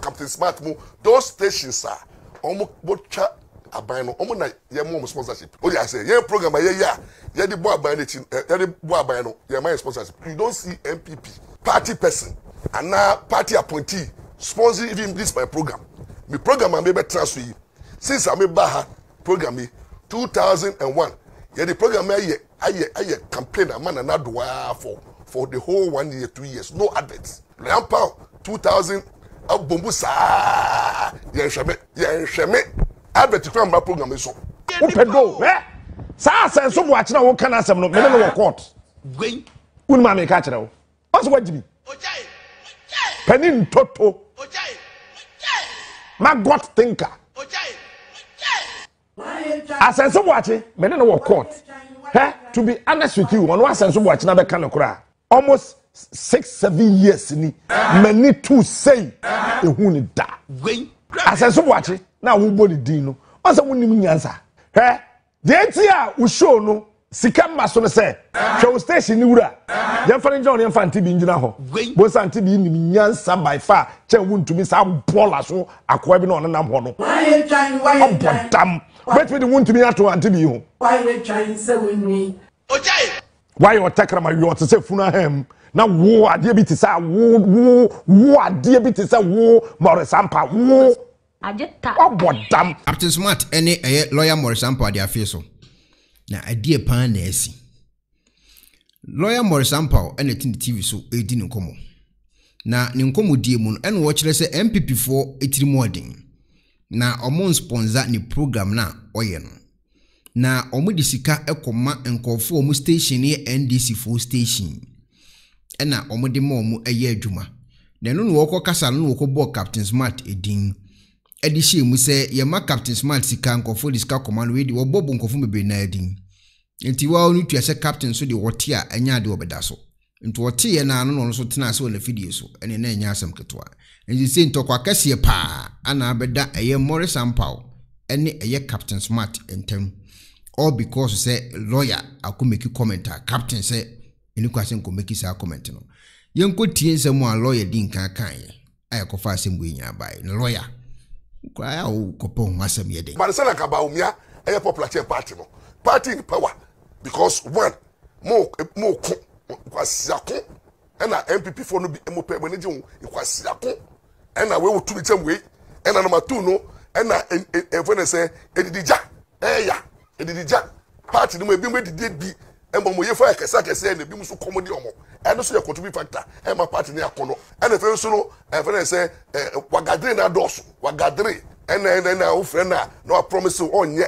Captain Smart, those stations are almost sponsorship. Oh, yeah, I say, yeah, program, yeah, the boy by it, the boy by no, yeah, my sponsorship. You don't see MPP, party person, and now party appointee, sponsoring even this my program. My program, I may be transfer you. Since I made Baha program me 2001, yeah, the program, I campaign, a man, and not for the whole 1 year, 2 years, no adverts. Ampaw 2000. Bombusa, Yeshame, advert to my program is so. Open door, eh? Sas and so watch now, can I some no court? Going, Unmami Catcher. What's what you mean? Penin Toto, my God thinker. I said so watching, men in court. To be honest with you, on one sense of watching another kind of cry. Almost 6, 7 years ni many to say ehuni da asenso boache na wo body din no onse woni nyansa he de ntia wo show no sika maso no say show station ni wura yan farin john yan fan tibi ngina ho bo san tibi ni nyansa by far che wontumi sa bola so akwa bi na onenam ho no obodam bet me the wontumi ato antibi ho why we trying say we ni ojai why you attack my you to say funa hem na wo ade bi te sa wo ade bi te sa wo Maurice Ampaw wo ajeta obodam Captain Smart any lawyer Maurice Ampaw dia face so na ade pan na asi lawyer Maurice Ampaw any tin TV so edi nkomo na ni nkomo die mu no ene wo kire se MPP4 etirimodin na omo sponsor ni program na oye no na omo di sika ekoma enkofo omo station ye NDC4 station ena omode ma omo eye adwuma na no no wokɔ kasa no wokɔ bɔ Captain Smart edin edi hye mu sɛ ye ma Captain Smart sika nkɔfo diska command we di wo bɔ nkɔfo bebe na edin enti wa onu tua sɛ captain so de wɔte a anya ade obeda so nto wɔte ye na no no so tena sɛ wɔ na fidie so ene na anya asɛm ketewa enti sɛ ntɔkwa kase pa ana abeda eye Maurice Ampaw ene eye Captain Smart entem all because say lawyer akumeki commenter captain say any question go make say comment no yenko tie nsem a lawyer din kan kan ay ko fa asem go nya bai lawyer ko ay o ko pon asem ye den but say like Bawumia ay popular party no party in power because one mo ko kwasiako and MPP for no be mo pe when je kwasiako and we would to them way and number 2 no and when say edidija eya edidija party no ebi me did be embo moye fa kesa kesa na bi musu komodi omo eno so ye contribute factor e ma party na akono eno fe so no e fe na se wagadre na dosu wagadre eno o friend na no promise onye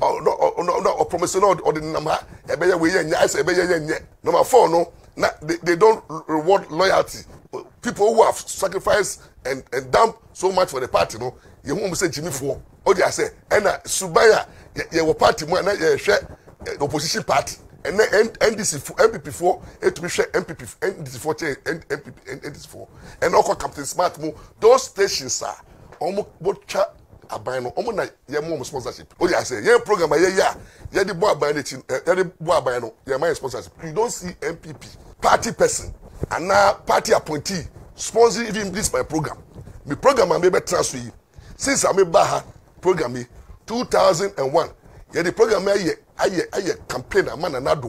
no promise no ordinary e be ye we ye nya se be ye nye number 4 no na they don't reward loyalty people who have sacrificed and dump so much for the party no ye hum say jimi fo o dey say eno subaya ye wo party mu na ye hwe opposition party and NDC for MPP4 it be share MPP NDC4 and NDC4 and also Captain Smart mo those stations are almost botcha abano almost na ye mo sponsorship oh yeah say ye program yeah the boy abano the boy abano yeah my sponsorship you don't see MPP party person and now party appointee sponsoring even this my program my program I may be transfer you since I made Baha program me 2001 yeah the program I campaign a man and not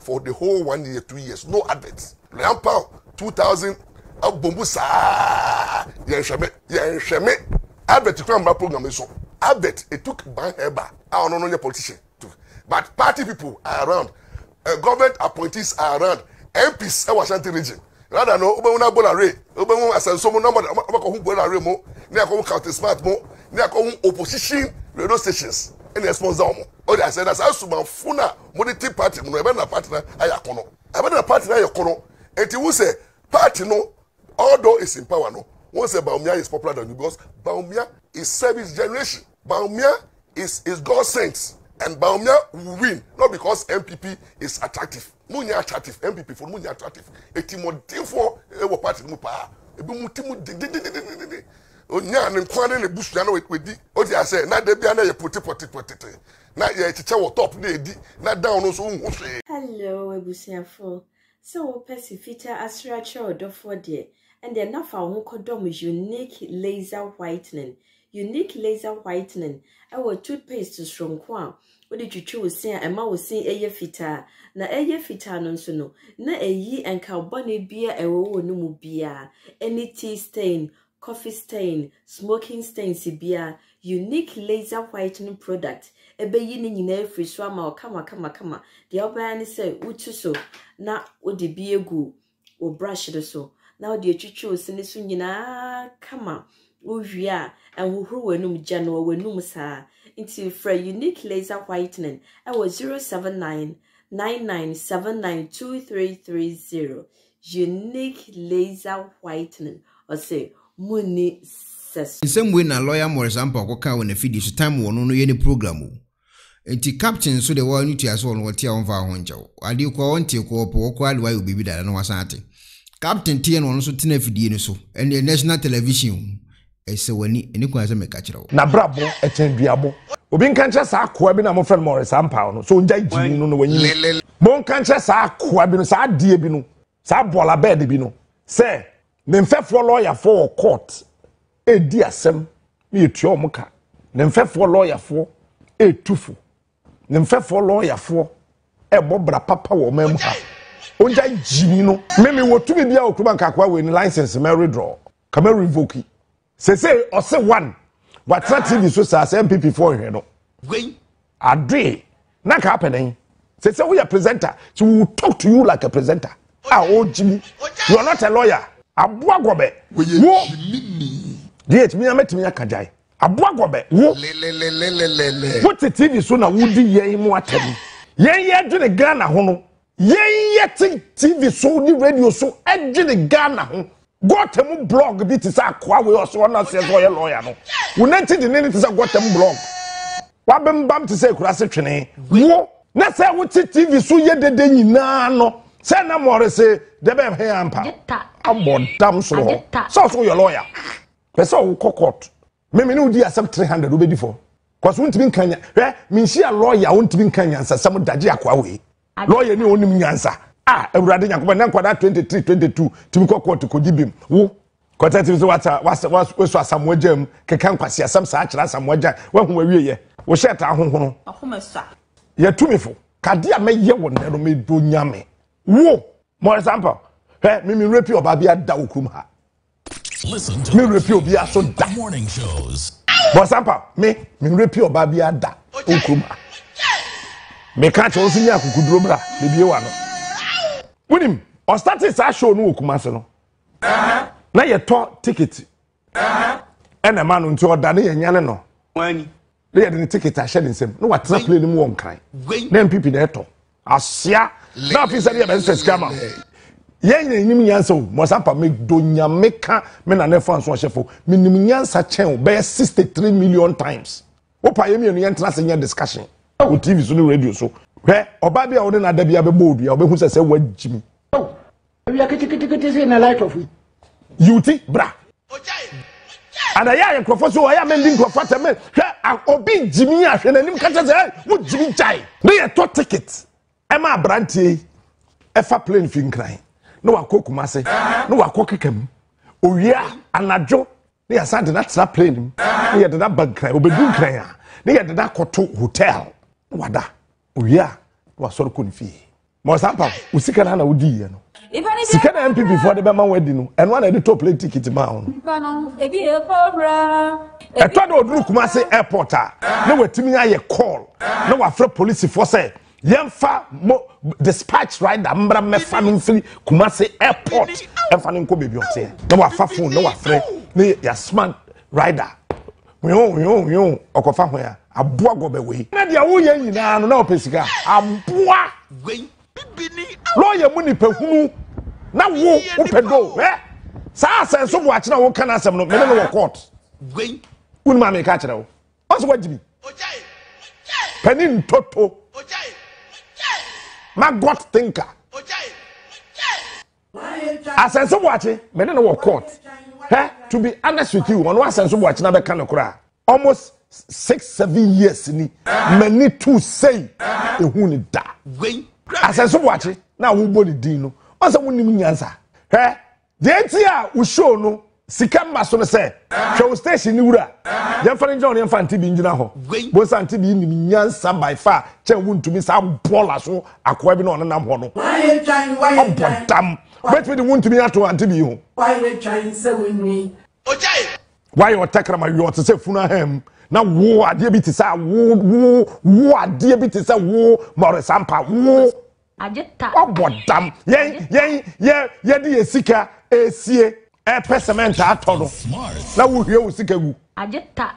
for the whole 1 year, 2 years, no adverts. Ampaw 2000 Bombusa Yeshame advert to my program is so advert it took ban heba. I don't know your politician too. But party people are around, government appointees are around, MPs in Washington region. Rather no Ubuna Bolare, Ubun as so number Bolare near Captain Smart mo, near opposition radio stations. And response omo o I said as asuma funa modity party no e na party na ayakono e be na party na ayakono enti who say party no although is in power no who say Bawumia is popular than you because Bawumia is service generation Bawumia is God sent and Bawumia will win not because MPP is attractive munya attractive MPP for munya attractive enti modity for e party mu pa e be mutimu de Onya ne kwa ne bush na wedi o di ase na da bia na ye poti na ye chiche wo top na edi na down no so hu hwe hello ebusiafo so wo pesi feature asra che odofo de And then na fa ho kodom unique laser whitening. Unique laser whitening. Our toothpaste is from kwa. What did you choose? Say, Emma was seeing a fita. Na a fita non so no. Na a ye and carbonate beer a woe no mu beer. Any tea stain, coffee stain, smoking stain, si beer. Unique laser whitening product. A beginning in every swammer or kama. The albany say, Utuso. Na o de beer goo. Or brush it so. Now the chuchu sinisun yina kama. Uvia and who were num general were numsa into for unique laser whitening. I was 079-9979-2330. Unique laser whitening or say money says. In some way, na lawyer Maurice Ampaw Koka when a feed so time one no any program. Anti captain so the one you as well what on Vahonjo. I do call on to call why you be that and was at it. Captain T and one so tin so and the national television. Esewani enikwa ze mekachiro na brabo etenduabo obi nkanche sa akoa bi na mo friend Maurice Ampaw no so nja jini no no wanyi mo nkanche sa akoa bi no sa die bi no sa bola bed bi no se ne mfefo lawyer for court edi asem me etuo muka ne mfefo lawyer for etufu ne mfefo lawyer for ebobra papa wo mam ha onja jini no meme wotumi bia okruba nkakwa we ni license me redraw kama revoke. Say, or say one, but TV so as MPP for you know. Wait, I do not happening. Say, we are presenter, so we will talk to you like a presenter. Ah, oh, Jimmy, you are not a lawyer. Abuagobe, yes, me, I met me a Kajai. Abuagobe, what the TV so now would be yea more time. Yea, do the Ghana hono. Yea, TV so the radio so edgy the Ghana hono. Got a blog bit is a qua we also want to say lawyer. We not in it is a got them blog. What been bam to say cross a train? Not say what TV so yet the day no. Say no more say the bam hair and I'm born damn so. So your lawyer. That's all court. Maybe no dear some 300 will be before. Cause won't be Kenya. Mean she a lawyer won't be Kenya some Dadia Kwawe. Lawyer knew only answer. Ah, I'm ready. I'm going to 23, 22. To court to Kodibim. Who? Because was some wajam. Kekan some such as some wajam. When we were here, we shut our home. A homer, sir. You're too meaningful. Kadia may ye one that made do yammy. Woo! Maurice Ampaw. Hey, Mimi Repio Babia Daukumha. Listen to me, Repio Bia so that morning shows. Maurice Ampaw, me Repio Babia da Okumha. Me catch all senior who could rubber, maybe one. Winim, or started sa show no kumasano. Na ye to ticket. And a man unto Danny and Yanano. When they had the ticket I shed in him. No, what's up playing one kind. Then people there to. Asia, now if you said scammer. Yan so must up make donya meka men and fans one chef. Minimian sachem bear 63 million times. What I am in the entrance in your discussion. Oh, TV is on the radio so. Where Obabi or then I'd be a bold, you'll be who says, "What Jimmy?" Oh, we are in a light of it. You think, brah. And I am Professor, I am ending for Fatima. I obey Jimmy Ash and him catches her. Would Jimmy Chai? They are two tickets. Emma Branty, a fat plain thing crying. No, I cook Massey, no, I cook him. Oh, yeah, and I joke. They are something that's not plain. They had that bug cry, obedient crayer. They had that Koto hotel. What that? Uya was so confused. Maurice Ampaw, we see Canada would be no. See Canada MP before the Bama wedding, and one at the top play ticket mound. A third old look must say airport. No, we're timing a call. No, I flop police for say. Young fa dispatch right the Ambra me family free Kumasi airport. And Fanning could be your say. No, I phone, no, I friend. Nay, your smart rider. You, or confirm a boa go away. Nadia, who you know, no Pesca. A boa lawyer money per who now open door, eh? Sass and so watch now can answer no matter what. Wait, Unmame Catcher. What's what Jimmy? Penin Toto. My God thinker. I said so watching, men in court. To be honest with you, on one sense of watching another kind of cry. Almost 6, 7 years in many to say the wound die. As I so watch it, now who body dino. Also, wouldn't even answer. Hey, Detia will show no Sikamba so say. Show station Nura. Yamfan John and Fanti Binjanaho. Was Antibi Minyan Sam by far. Chen wound to miss some polar so a quabbin on an amhono. Why time? But we want to be out to Antibi. Why they trying so with me? Why you attack my yacht to say Funahem? Now, woo, I diabetes, I woo, woo, woo, I diabetes, I woo, Maurice Ampaw, woo. I just tap. Oh, what damn. Yay, yay, yay, yay, sika, a sea, a pescament, a total. Now, who you seek a woo? I just tap.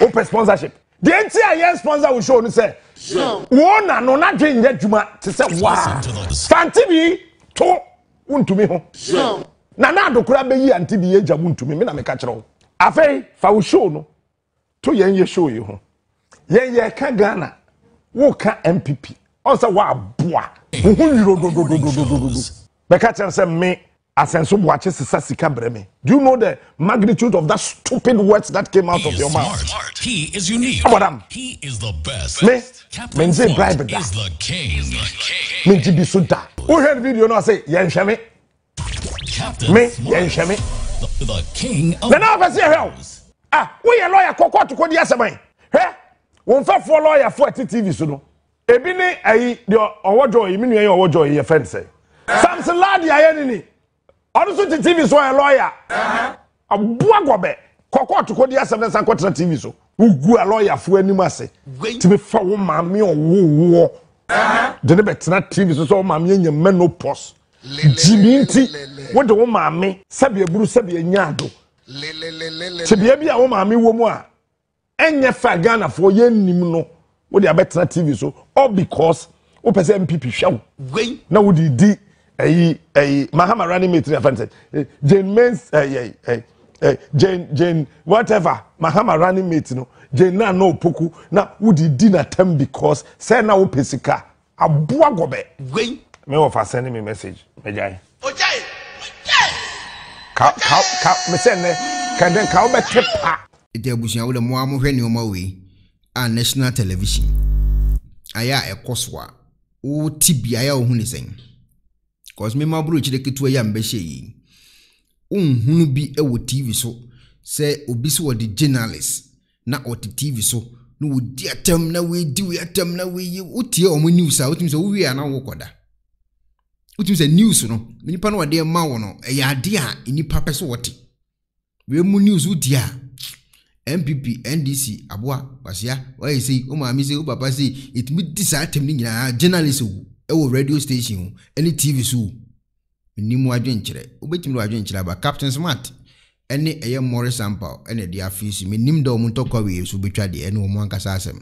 Open sponsorship. The NTA sponsor will show and say, one, no, not drink yet, Juma, to say, wow. Fantibi, to, un to me home. Nana, do Kurabe and TBA Jamun to me, and I catch all. Afe, Faushono. To yen ye show you. Yen ye ka Ghana. Wo ka MPP. Onsa wa boa. Wo do. Beka chen se me asenso boache sisa sika breme. Do you know the magnitude of that stupid words that came out of your mouth? He is unique. He is the best. Me menze bribe da. Is the king. Me jibi soda. Wo hear video no say yen hweme. Me yen hweme. The king of. Then I say hell. Ah, we are lawyer Coco to Kodia Samai. Hey, one for lawyer for TV, so no. Ebine, I your or joy, meaning your joy, your friend say. Samson Ladi, I any. Also, the TV so a lawyer. A buagobe, Coco to Kodia Samas and Cotta TV, so who grew a lawyer for any mercy. To be for one mammy or woo. The debate's not TV, so mammy and your menopause. Jimmy, what the woman mammy, Sabia Bruce Sabia Nyado. To be a woman, woman, and your Fagana for ye Nimuno, with your better TV so, all because Opus MPP shall wait. Now, would he de a Mahama Ranimate offense? Jane Mens, Jane, whatever, Mahama Ranimate, no, Jane, no Poku, now would he dinner term because Sena Opesica, a Buagobe, wait. May offer sending me a message, Majai. National television. Aya Ekoswa. O Tibi Aya Hunisen. Cause me ma brooch de kitu yam beshe. Hunubi ewo TV so se obisu or the journalist. Na or the TV so no dear term na we do ya term na we uti omu news out means we are now wokoda. Which is a news, no. Many pan were dear Mawano, a dear in the purpose what we mu news, would dear MPP, NDC, Abwa, Basia, why say, oh, my miss, oh, papa say, it meet this item in a journalist, oh, radio station, any TV, so. Nimu adventure, obetim adventure, but Captain Smart, any a Maurice Ampaw, and a dear fish, me nim do muntoko waves will be tried the end of Mancasasem.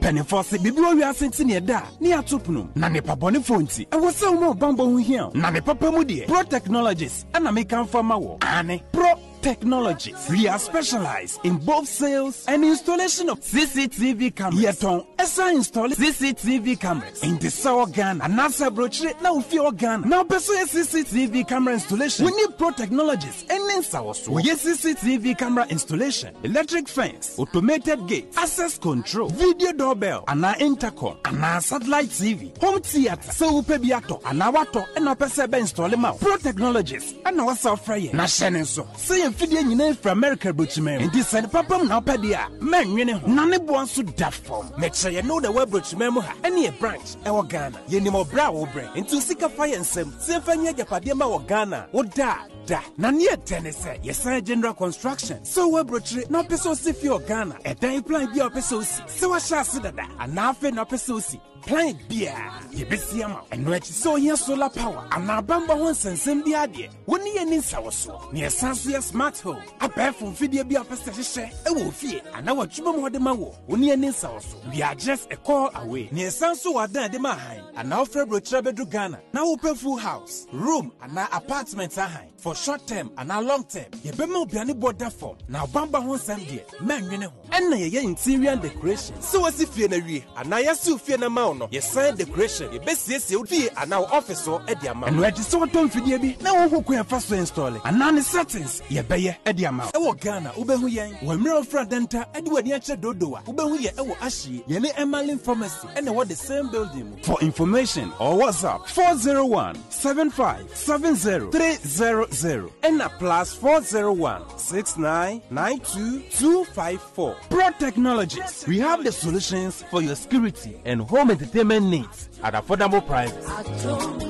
Penny Fossy, be we are sent in a da, near Tupnum, Nani Paponi Fonsi, and was so more bamboo here, Nani Papa Mudi, Pro Technologies, and I make come for Mawo, Annie Pro Technologies. We are specialized in both sales and installation of CCTV cameras. Yet on ESA install CCTV cameras in the Sour Ghana, and NASA brochure now fear Ghana. Now, pursue CCTV camera installation. We need Pro Technologies and in Sawas. We need CCTV camera installation, electric fence, automated gate, access control, video doorbell, and our intercom, and our satellite TV, home theater, so Pebiato, and our water, and our Pesebe install them out. Pro Technologies and our software, Nashenso. See you. Fidian you name from America, Butchman, and this and Papa Napadia, man, you know, Nanny wants to that form. Make sure you know the web Butchman, any branch, our Ghana, Yenimo Brow brain, and to seek a fire and some Sefania Padema or Ghana, or da, da, Nania Tennessee, yes, general construction. So web Butchman, no Pesosi for Ghana, and then plan your Pesosi, so I shall sit at that, and now for no Pesosi. Plant beer, Yebisiama, and which so here solar power, and our bamba once and send the idea. When the end is our so near Sansuya Smart Home, a pair from Fidia Bia Passager, a wolf here, and our Chumma de Mawo, when the end is our so. We are just a call away near Sansu Ada de Mahain, and our February Trebedru Ghana. Now open full house, room, and our apartments are high for short term and our long term. Yebemo Biani border form, now bamba once and dear, man, you know, and the interior decoration. So as if you're in a rear, and I assume you're in a mountain. no. Yes, sign decoration. Your best yes, you be an office or at the amount. And register Tom Fidiabi. Now, who can first install it? And none settings. Your bayer at the amount. Our Ghana, Ubehuyan, Wemiro Fradenta, Edward Yacha Dodoa, Ubehuya, our Ashi, Yene Emalin Pharmacy, and what the same building. For information or WhatsApp 401-7570-300 and a plus 401-6992-254. Pro Technologies. We have the solutions for your security and home entertainment needs at affordable prices.